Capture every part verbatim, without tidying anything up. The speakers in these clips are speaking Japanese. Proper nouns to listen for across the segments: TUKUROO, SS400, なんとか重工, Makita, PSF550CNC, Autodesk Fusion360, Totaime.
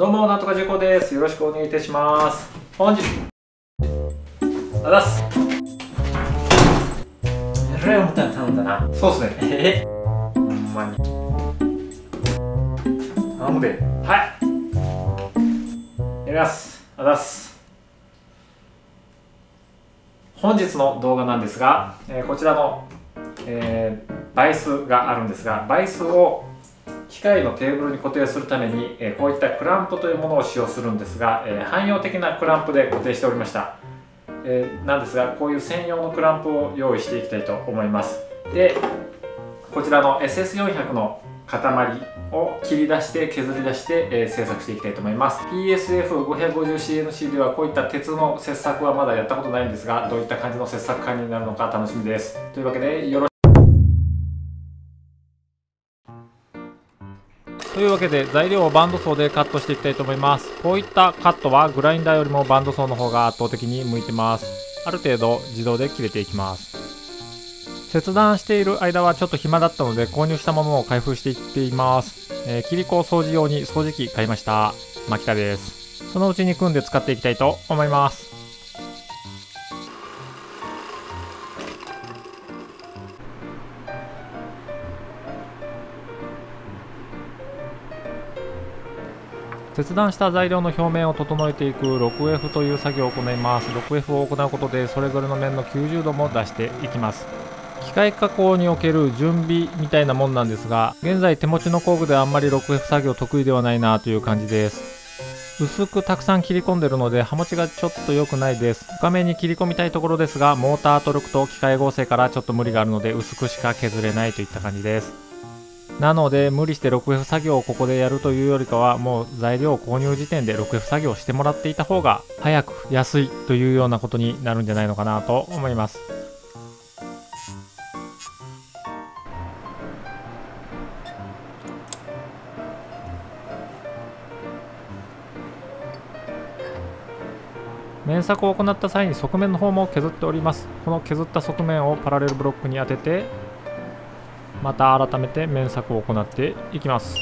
どうも、なんとか重工です。よろしくお願いいたします。本日、あだす。えらい思ったら頼んだな。そうっすね。ええ。ほんまに。頼むで。はい。やります。あだす。本日の動画なんですが、えー、こちらの、えー、バイスがあるんですが、バイスを機械のテーブルに固定するために、えー、こういったクランプというものを使用するんですが、えー、汎用的なクランプで固定しておりました、えー、なんですが、こういう専用のクランプを用意していきたいと思います。で、こちらの エスエスよんひゃく の塊を切り出して削り出して、えー、製作していきたいと思います。 ピーエスエフごひゃくごじゅうシーエヌシー ではこういった鉄の切削はまだやったことないんですが、どういった感じの切削感になるのか楽しみです。というわけでよろしくというわけで、材料をバンドソーでカットしていきたいと思います。こういったカットはグラインダーよりもバンドソーの方が圧倒的に向いてます。ある程度自動で切れていきます。切断している間はちょっと暇だったので、購入したものを開封していっています。えー、切り子を掃除用に掃除機買いました。マキタです。そのうちに組んで使っていきたいと思います。切断した材料の表面を整えていく ろくエフ という作業を行います。 ろくエフ を行うことでそれぞれの面のきゅうじゅうども出していきます。機械加工における準備みたいなもんなんですが、現在手持ちの工具であんまり ろくエフ 作業得意ではないなという感じです。薄くたくさん切り込んでるので刃持ちがちょっと良くないです。深めに切り込みたいところですが、モータートルクと機械合成からちょっと無理があるので薄くしか削れないといった感じです。なので無理して ろくエフ 作業をここでやるというよりかは、もう材料を購入時点で ろくエフ 作業をしてもらっていた方が早く安いというようなことになるんじゃないのかなと思います。面削を行った際に側面の方も削っております。この削った側面をパラレルブロックに当てて、また改めて面削を行っていきます。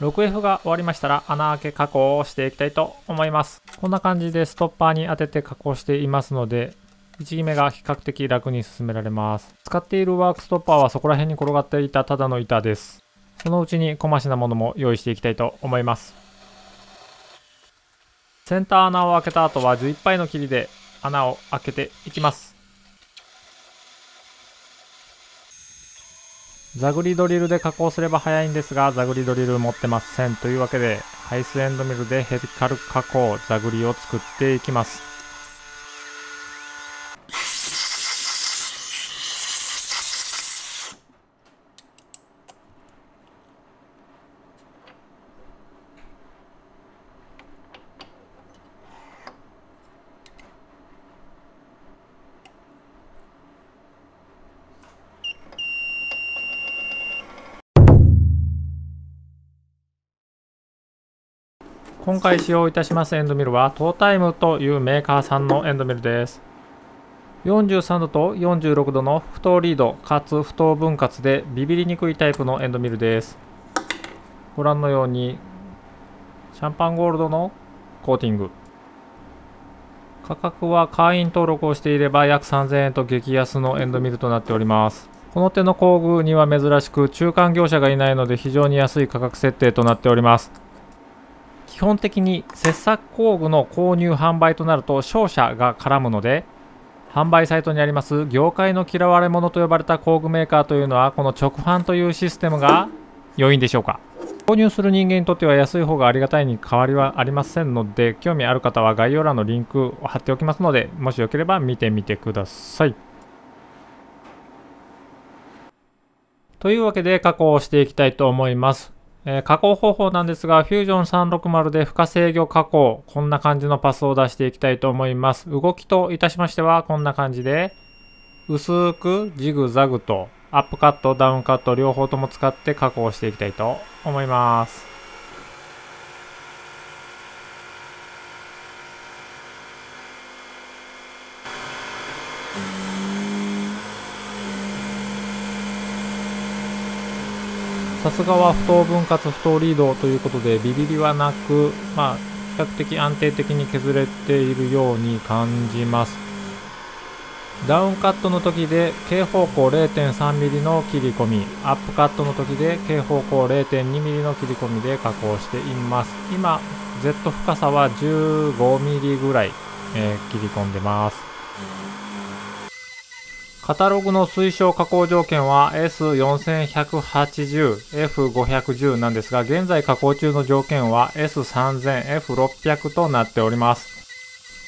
ろくエフ が終わりましたら穴あけ加工をしていきたいと思います。こんな感じでストッパーに当てて加工していますので、位置決めが比較的楽に進められます。使っているワークストッパーはそこら辺に転がっていたただの板です。そのうちに小増しなものも用意していきたいと思います。センター穴を開けた後はじゅういっぱいの切りで穴を開けていきます。ザグリドリルで加工すれば早いんですが、ザグリドリル持ってません。というわけでハイスエンドミルでヘリカル加工ザグリを作っていきます。今回使用いたしますエンドミルはトータイムというメーカーさんのエンドミルです。よんじゅうさんどとよんじゅうろくどの不等リードかつ不等分割でビビりにくいタイプのエンドミルです。ご覧のようにシャンパンゴールドのコーティング、価格は会員登録をしていれば約さんぜんえんと激安のエンドミルとなっております。この手の工具には珍しく中間業者がいないので非常に安い価格設定となっております。基本的に切削工具の購入販売となると商社が絡むので、販売サイトにあります業界の嫌われ者と呼ばれた工具メーカーというのはこの直販というシステムが良いんでしょうか。購入する人間にとっては安い方がありがたいに変わりはありませんので、興味ある方は概要欄のリンクを貼っておきますので、もしよければ見てみてください。というわけで加工をしていきたいと思います。えー、加工方法なんですが、フュージョンさんびゃくろくじゅう で負荷制御加工、こんな感じのパスを出していきたいと思います。動きといたしましてはこんな感じで、薄くジグザグとアップカットダウンカット両方とも使って加工していきたいと思います。さすがは不等分割不等リードということでビビりはなく、まあ、比較的安定的に削れているように感じます。ダウンカットの時で径方向 れいてんさんミリ の切り込み、アップカットの時で径方向 れいてんにミリ の切り込みで加工しています。今 Z 深さは じゅうごミリ ぐらい、えー、切り込んでます。カタログの推奨加工条件は エスよんせんひゃくはちじゅう、エフごひゃくじゅう なんですが、現在加工中の条件は エスさんぜん、エフろっぴゃく となっております。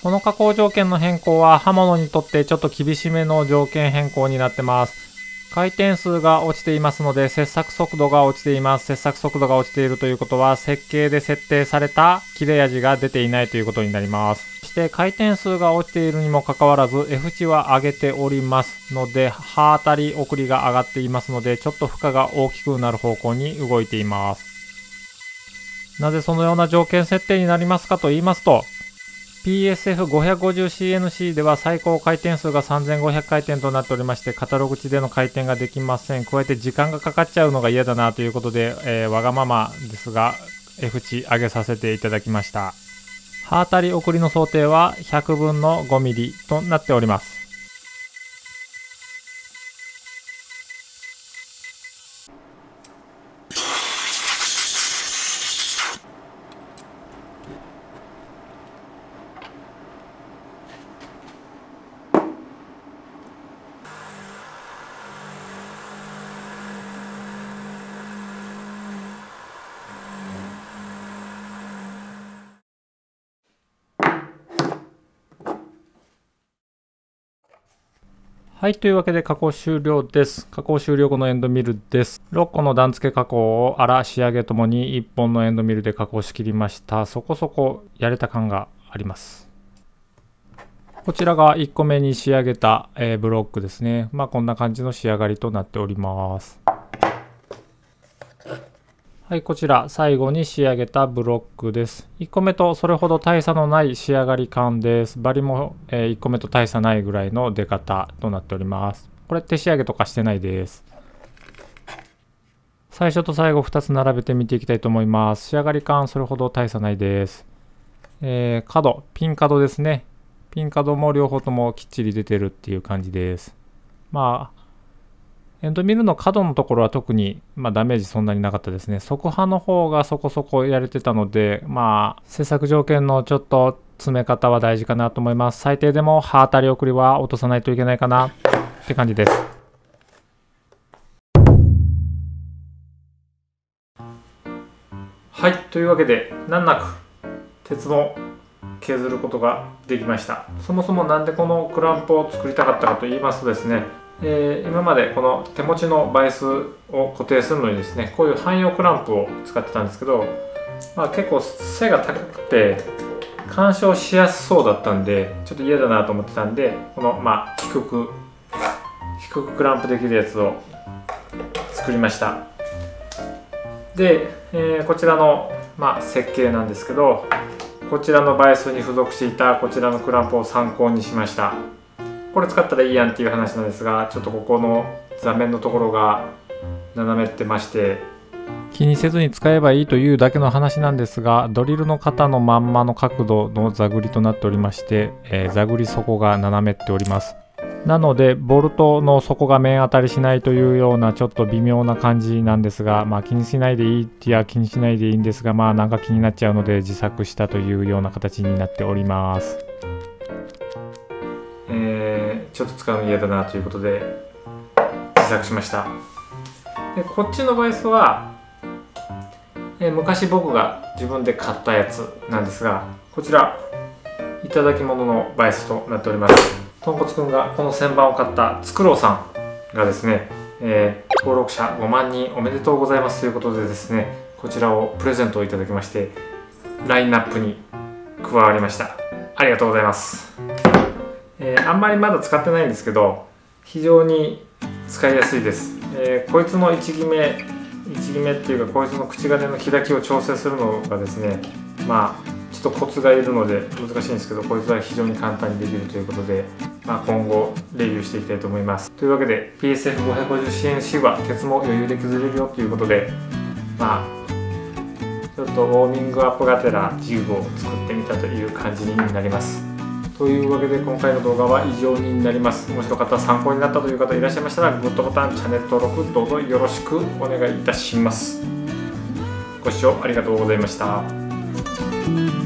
この加工条件の変更は刃物にとってちょっと厳しめの条件変更になってます。回転数が落ちていますので、切削速度が落ちています。切削速度が落ちているということは、設計で設定された切れ味が出ていないということになります。そして回転数が落ちているにもかかわらず F 値は上げておりますので、刃当たり送りが上がっていますので、ちょっと負荷が大きくなる方向に動いています。なぜそのような条件設定になりますかと言いますと、 ピーエスエフごひゃくごじゅうシーエヌシー では最高回転数がさんぜんごひゃくかいてんとなっておりまして、カタログ値での回転ができません。加えて時間がかかっちゃうのが嫌だなということで、えー、わがままですが F 値上げさせていただきました。刃当たり送りの想定はひゃくぶんのごミリとなっております。はい、というわけで加工終了です。加工終了後のエンドミルです。ろっこの段付け加工を粗仕上げともにいっぽんのエンドミルで加工しきりました。そこそこやれた感があります。こちらがいっこめに仕上げた、えー、ブロックですね。まあこんな感じの仕上がりとなっております。はい、こちら最後に仕上げたブロックです。いっこめとそれほど大差のない仕上がり感です。バリもいっこめと大差ないぐらいの出方となっております。これ手仕上げとかしてないです。最初と最後ふたつ並べてみていきたいと思います。仕上がり感それほど大差ないです。えー、角、ピン角ですね。ピン角も両方ともきっちり出てるっていう感じです。まあエンドミルの角のところは特に、まあ、ダメージそんなになかったですね。側刃の方がそこそこやれてたので、まあ、制作条件のちょっと詰め方は大事かなと思います。最低でも刃当たり送りは落とさないといけないかなって感じです。はい、というわけで、難なく鉄も削ることができました。そもそもなんでこのクランプを作りたかったかと言いますとですね、えー、今までこの手持ちのバイスを固定するのにですね、こういう汎用クランプを使ってたんですけど、まあ、結構背が高くて干渉しやすそうだったんで、ちょっと嫌だなと思ってたんで、このまあ低く低くクランプできるやつを作りました。で、えー、こちらの、まあ、設計なんですけど、こちらのバイスに付属していたこちらのクランプを参考にしました。これ使ったらいいやんっていう話なんですが、ちょっとここの座面のところが斜めってまして、気にせずに使えばいいというだけの話なんですが、ドリルの型のまんまの角度の座繰りとなっておりまして、えー、座繰り底が斜めっております。なのでボルトの底が面当たりしないというようなちょっと微妙な感じなんですが、まあ気にしないでいいっていや気にしないでいいんですが、まあなんか気になっちゃうので自作したというような形になっております。えー、ちょっと使うの嫌だなということで自作しました。でこっちのバイスは、えー、昔僕が自分で買ったやつなんですが、こちらいただき物のバイスとなっております。とんこつくんがこの旋盤を買ったつくろうさんがですね、えー、登録者ごまんにんおめでとうございますということでですね、こちらをプレゼントをいただきまして、ラインナップに加わりました。ありがとうございます。えー、あんまりまだ使ってないんですけど、非常に使いやすいです。えー、こいつのいちぎめいちぎめっていうか、こいつの口金の開きを調整するのがですね、まあちょっとコツがいるので難しいんですけど、こいつは非常に簡単にできるということで、まあ、今後レビューしていきたいと思います。というわけで ピーエスエフごひゃくごじゅうシーエヌシー は鉄も余裕で削れるよということで、まあちょっとウォーミングアップがてらジグを作ってみたという感じになります。というわけで今回の動画は以上になります。面白かった、参考になったという方いらっしゃいましたらグッドボタン、チャンネル登録どうぞよろしくお願いいたします。ご視聴ありがとうございました。